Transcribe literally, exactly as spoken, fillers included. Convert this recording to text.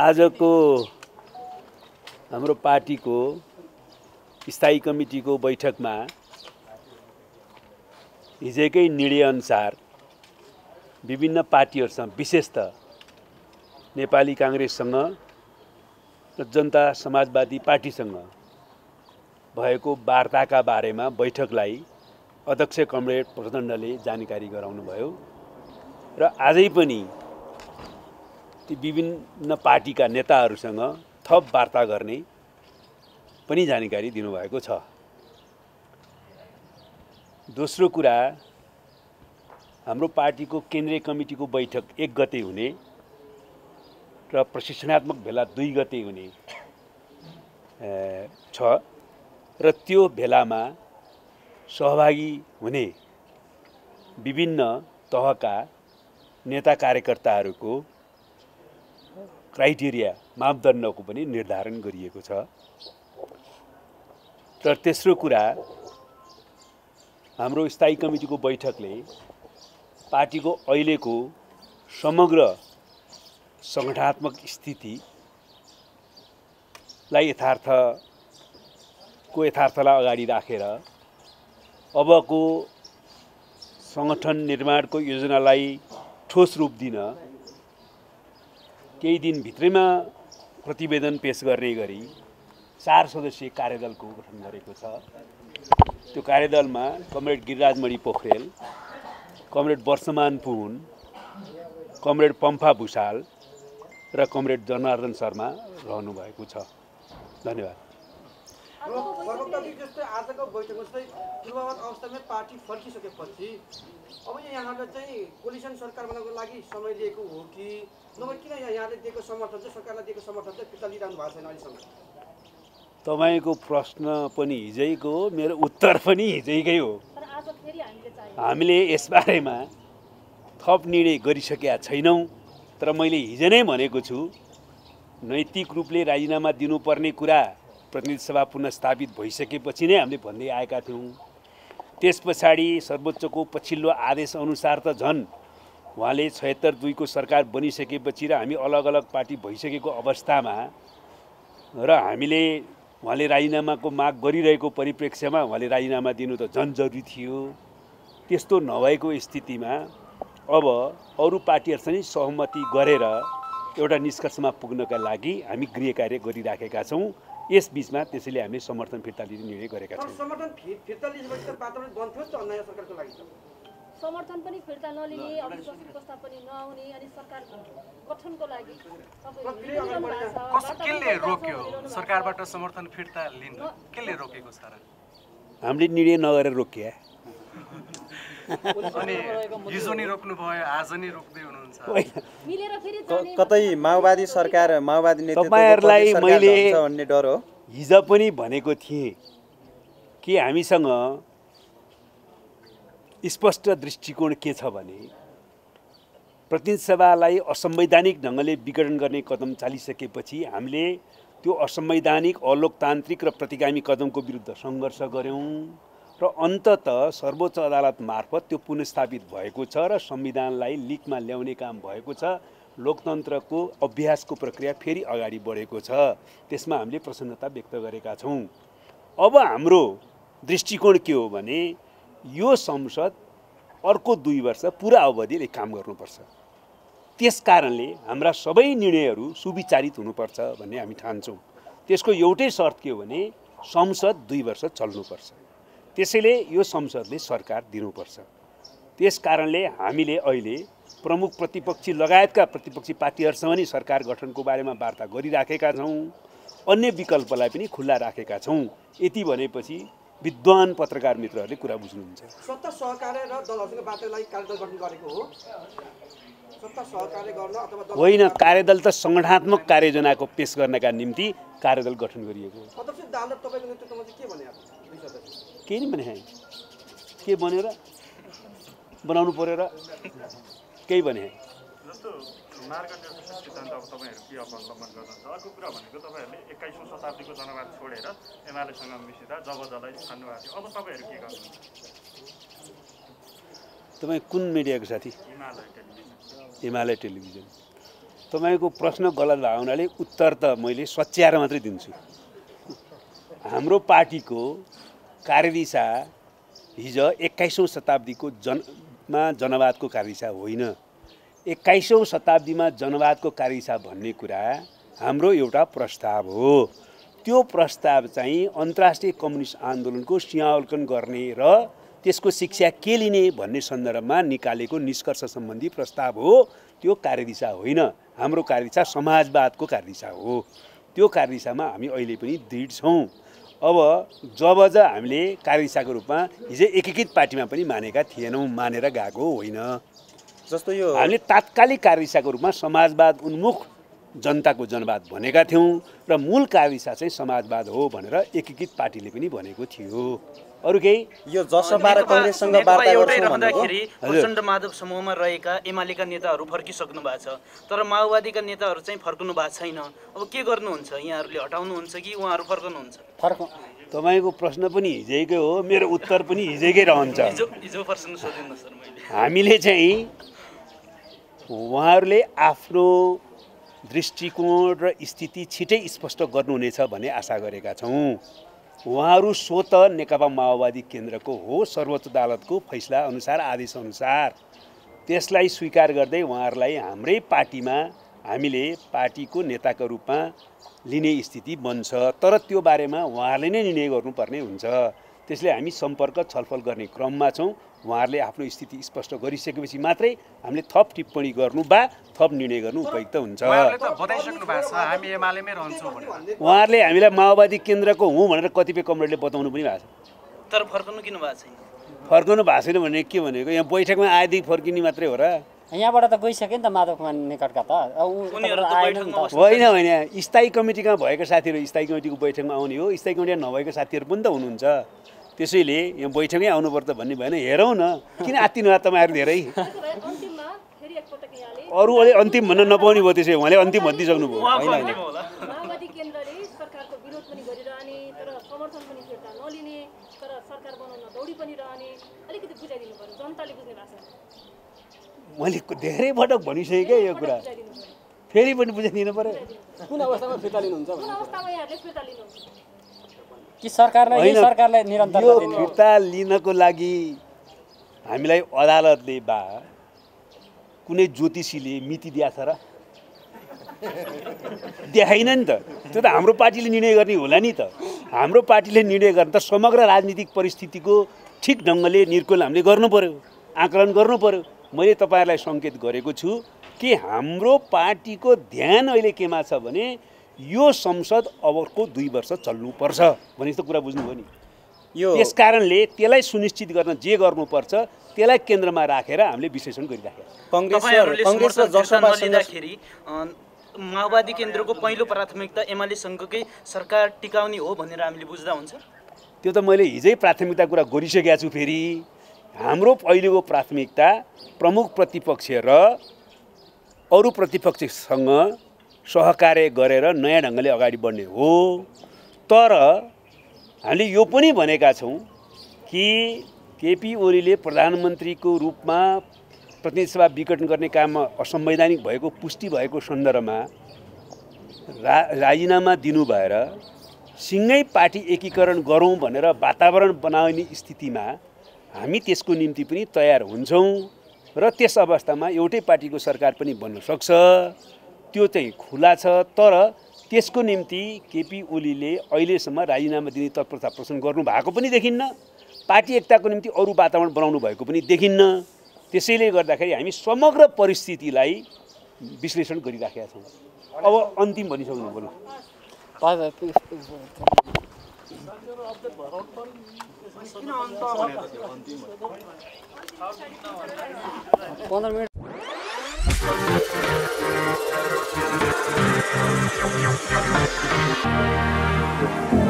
आज को हाम्रो पार्टी को स्थायी कमिटी को बैठक में हिजोकै निर्णय अनुसार विभिन्न पार्टीहरूसँग विशेषतः नेपाली कांग्रेससँग र जनता समाजवादी पार्टीसँग भएको वार्ताका बारेमा बैठकलाई अध्यक्ष कमरेड प्रचण्डले जानकारी गराउनु भयो र आजै पनि ती विभिन्न पार्टीका नेताहरूसँग थप वार्ता गर्ने पनि जानकारी दिनुभएको छ। दोस्रो कुरा, हाम्रो पार्टीको केन्द्रीय कमिटीको बैठक एक गते हुने र प्रशिक्षणात्मक भेला दुई गते हुने छ र त्यो भेलामा सहभागी हुने विभिन्न तहका नेता कार्यकर्ताहरूको क्राइटेरिया मापदण्डको पनि निर्धारण गरिएको छ। र तेस्रो कुरा, हाम्रो स्थायी कमिटीको बैठकले पार्टीको अहिलेको समग्र संगठनात्मक स्थितिलाई यथार्थको यथार्थलाई अगाडि राखेर अबको संगठन निर्माणको योजनालाई ठोस रूप दिन केही दिन भित्रैमा प्रतिवेदन पेश गर्ने गरी चार सदस्यीय कार्यदलको गठन गरेको छ। त्यो कार्यदलमा comrade Giriraj Mani Pokharel, comrade बर्समान Pun, comrade Pampha Bhusal र कमरेड जनार्दन शर्मा रहनु भएको छ। धन्यवाद। आजको बैठकमा चाहिँ पूर्वावत अवस्थामै पार्टी फर्किसकेपछि अब यहाँहरुले चाहिँ कोलिसन सरकार बनाउनको लागि समय दिएको हो कि नभए किन यहाँहरुले दिएको समर्थन चाहिँ सरकारले दिएको समर्थन चाहिँ फिर्ता लिइरहनु भएको छैन अहिलेसम्म? तपाईको प्रश्न पनि हिजैको हो, मेरो उत्तर पनि हिजैकै हो। हामीले यसबारेमा थप निर्णय गरिसकेका छैनौं, तर मैले हिजो नै भनेको छु नैतिक रूपले राजीनामा दिनुपर्ने कुरा प्रतिनिधि सभा पुनर्स्थापित भइसकेपछि नै हामीले भन्दै आएका थियौं। त्यस पछाडि सर्वोच्चको पछिल्लो आदेश अनुसार त झन् उहाँले छयहत्तर दुई को सरकार बनिसकेपछि र हामी अलग अलग पार्टी भइसकेको अवस्थामा र हामीले उहाँले राजीनामाको माग गरिरहेको परिप्रेक्ष्यमा उहाँले राजीनामा दिनु त झन् जरुरी थियो। त्यस्तो नभएको स्थितिमा अब अरू पार्टीहरूसँग सहमति गरेर एउटा निष्कर्षमा पुग्नका लागि हामी गृह कार्य गरिराखेका छौँ। यस बीचमा त्यसैले हामीले समर्थन फिर्ता लिने निर्णय गरेका छौँ। समर्थन फिर्ता लिएपछि त वातावरण बन्द थियो त नयाँ सरकारको लागि? समर्थन पनि फिर्ता नलिने, अविश्वास प्रस्ताव पनि नआउने अनि सरकार गठनको लागि कसले रोक्यो? सरकारबाट समर्थन फिर्ता लिन केले रोकेको छ? हामीले निर्णय नगरेर रोक्या। कतै माओवादी सरकार माओवादी नेतृत्वलाई मैले भन्ने डर हो। हिजो पनि भनेको थिएँ कि हामीसँग स्पष्ट दृष्टिकोण के छ भने प्रतिनिधि सभालाई असंवैधानिक ढंगले विघटन गर्ने कदम चालिसकेपछि हामीले त्यो असंवैधानिक अलोकतान्त्रिक र प्रतिगामी कदमको विरुद्ध संघर्ष गर्यौं र अन्ततः सर्वोच्च अदालत मार्फत त्यो पुनर्स्थापित भएको छ र संविधानलाई लिकमा ल्याउने काम भएको छ। लोकतन्त्रको अभ्यासको प्रक्रिया फेरि अगाडि बढेको छ, त्यसमा हामीले प्रसन्नता व्यक्त गरेका छौँ। अब हाम्रो दृष्टिकोण के हो भने यो संसद अर्को दुई वर्ष पूरा अवधिले काम गर्नुपर्छ, त्यस कारणले हाम्रा सबै निर्णयहरू सुविचारित हुनुपर्छ भन्ने हामी ठान्छौँ। त्यसको एउटै शर्त के हो भने संसद दुई वर्ष चल्नुपर्छ, त्यसैले यो संसदले सरकार दिनुपर्छ। त्यस कारणले हामीले अहिले प्रमुख प्रतिपक्षी लगायतका प्रतिपक्षी पार्टीहरूसँग पनि सरकार गठनको बारेमा वार्ता गरिराखेका छौँ, अन्य विकल्पलाई पनि खुल्ला राखेका छौँ। यति भनेपछि विद्वान पत्रकार मित्रहरूले कुरा बुझ्नुहुन्छ। सत्ता सहकार्य र दलहरुको बाटोलाई कार्यदल गठन गरेको हो? सत्ता सहकार्य गर्न अथवा दल होइन, कार्यदल त संगठनात्मक कार्ययोजनाको पेश गर्नका निम्ति कार्यदल गठन गरिएको हो। अध्यक्ष दालले तपाईको नेतृत्वमा के भने के नि भने के बनेर बनाउनु पर्यो र केही भने जस्तो मार्गदर्शक सिद्धान्त अब तपाईहरु के अवलम्बन गर्नुहुन्छ? अर्को कुरा भनेको तपाईहरुले एक्काइसौं शताब्दीको जनवाद छोडेर एमाले सँग मिसिदा जबजलाई छान्नु भएको थियो, अब तपाईहरु के गर्नुहुन्छ? तपाई कुन मिडियाको साथी? हिमालय टेलिभिजन। हिमालय टेलिभिजन तपाईको प्रश्न गलत भयो हुनाले उत्तर त मैले सच्याएर मात्रै दिन्छु। हाम्रो पार्टीको कार्यदिशा हिजो एक्काइसौं शताब्दीको जनमा जनवादको कार्यदिशा होइन। एक्काइसौं शताब्दीमा जनवादको कार्यदिशा भन्ने कुरा हाम्रो एउटा प्रस्ताव हो। त्यो प्रस्ताव चाहिँ अन्तर्राष्ट्रिय कम्युनिस्ट आन्दोलनको सिंहावलोकन गर्ने र त्यसको शिक्षा के लिने भन्ने सन्दर्भमा निकालेको निष्कर्ष सम्बन्धी प्रस्ताव हो। त्यो कार्यदिशा होइन। हाम्रो कार्यदिशा समाजवादको कार्यदिशा हो। त्यो कार्यदिशामा हामी अहिले पनि दृढ छौं। अब जब ज हामीले कार्यदिशाको रूपमा हिजो एकीकृत पार्टीमा पनि मानेका थिएनौं, मानेर गएको होइन। जस्तो यो हामीले तात्कालिक कार्यदिशाको रूपमा समाजवाद उन्मुख जनताको जनवाद भनेका थियौं र मूल कार्यदिशा चाहिँ समाजवाद हो भनेर एकीकृत पार्टीले पनि भनेको थियो। अरु केही यो जसबार कांग्रेससँग वार्ता गर्दाखेरि प्रचण्ड माधव समूहमा रहेका एमालेका नेताहरू फर्किसक्नु भएको छ, तर माओवादीका नेताहरू चाहिँ फर्कनु भएको छैन। अब के गर्नुहुन्छ? यहाँहरूले हटाउनुहुन्छ कि उहाँहरू फर्कनुहुन्छ? फर्क तपाईको प्रश्न पनि हिजैकै हो, मेरो उत्तर पनि हिजैकै रहन्छ। हिजो हिजो प्रश्न सोधिन्न सर मैले। हामीले चाहिँ उहाँहरूले आफ्नो दृष्टिकोण र स्थिति छिटै स्पष्ट गर्नुहुनेछ भन्ने आशा गरेका छौं। उहाँहरू स्वत नेकपा माओवादी केन्द्रको हो, सर्वोच्च अदालतको फैसला अनुसार आदेश अनुसार त्यसलाई स्वीकार गर्दै उहाँहरूलाई हाम्रै पार्टीमा हामीले पार्टीको नेताको रूपमा लिने स्थिति बन्छ, तर त्यो बारेमा उहाँहरूले नै निर्णय गर्नुपर्ने हुन्छ। त्यसले हामी सम्पर्क छलफल गर्ने क्रममा छौं। उहाँहरूले आफ्नो स्थिति स्पष्ट गरिसकेपछि मात्रै हामीले थप टिप्पणी गर्नु वा थप निर्णय गर्नु उपयुक्त हुन्छ। उहाँहरूले हामीलाई माओवादी केन्द्रको हुँ भनेर कतिपय कमरेडले बताउनु पनि भएको छ, तर फर्कनु किन भएको छैन? फर्कनु भएको छैन भने के भनेको यहाँ बैठकमा आएदेखि फर्किने मात्रै हो र? यहाँबाट त गइसक्यो नि त माधव कुमार निकटका, त होइन होइन स्थायी कमिटीमा भएका साथीहरू स्थायी कमिटीको बैठकमा आउने हो, स्थायी कमिटीमा नभएका साथीहरू पनि त हुनुहुन्छ। त्यसैले यहाँ बैठकमै आउनुपर्छ भन्ने भएन। हेरौँ न किन आत्तिनुभयो तपाईँहरू धेरै। अरू अहिले अन्तिम भन्न नपाउने भयो, त्यसै उहाँले अन्तिम भनिदिइसक्नुभयो। मैले धेरै पटक भनिसकेँ क्या यो कुरा, फेरि पनि बुझाइदिनु पर्यो। कुन अवस्थामा फिर्ता लिनुहुन्छ? कि सरकारलाई सरकारलाई निरन्तर यो फिर्ता लिनको लागि हामीलाई अदालतले बा कुनै ज्योतिषीले मिति दिएको छ र देखाइन नि त। त्यो त हाम्रो पार्टीले निर्णय गर्ने होला नि त। हाम्रो पार्टीले निर्णय गर्ने त समग्र राजनीतिक परिस्थितिको ठिक ढङ्गले निर्कूल हामीले गर्नु पर्यो, आकलन गर्नु पर्यो। मैले तपाईँहरूलाई सङ्केत गरेको छु कि हाम्रो पार्टीको ध्यान अहिले केमा छ भने यो संसद अबको दुई वर्ष चल्नुपर्छ भन्ने जस्तो कुरा बुझ्नुभयो नि। यो यस कारणले त्यसलाई सुनिश्चित गर्न जे गर्नुपर्छ त्यसलाई केन्द्रमा राखेर हामीले विश्लेषण गरिराखेका। माओवादी केन्द्रको पहिलो प्राथमिकता एमाले संघकै सरकार टिकाउने हो भनेर हामीले बुझ्दा हुन्छ? त्यो त मैले हिजै प्राथमिकता कुरा गरिसकेका छु। फेरि हाम्रो अहिलेको प्राथमिकता प्रमुख प्रतिपक्ष र अरू प्रतिपक्षसँग सहकार्य गरेर नयाँ ढङ्गले अगाडि बढ्ने हो। तर हामीले यो पनि भनेका छौँ कि केपी ओलीले प्रधानमन्त्रीको रूपमा प्रतिनिधिसभा विघटन गर्ने काममा असंवैधानिक भएको पुष्टि भएको सन्दर्भमा रा राजीनामा दिनु भएर सिँगै पार्टी एकीकरण गरौँ भनेर वातावरण बनाउने स्थितिमा हामी त्यसको निम्ति पनि तयार हुन्छौँ र त्यस अवस्थामा एउटै पार्टीको सरकार पनि बन्न सक्छ। त्यो चाहिँ खुला छ। तर त्यसको निम्ति केपी ओलीले अहिलेसम्म राजीनामा दिने तत्परता प्रदर्शन गर्नु भएको पनि देखिन्न, पार्टी एकताको निम्ति अरू वातावरण बनाउनु भएको पनि देखिन्न। त्यसैले गर्दाखेरि हामी समग्र परिस्थितिलाई विश्लेषण गरिराखेका छौँ। अब अन्तिम भनिसक्नु होला। पन्ध्र minute We'll be right back.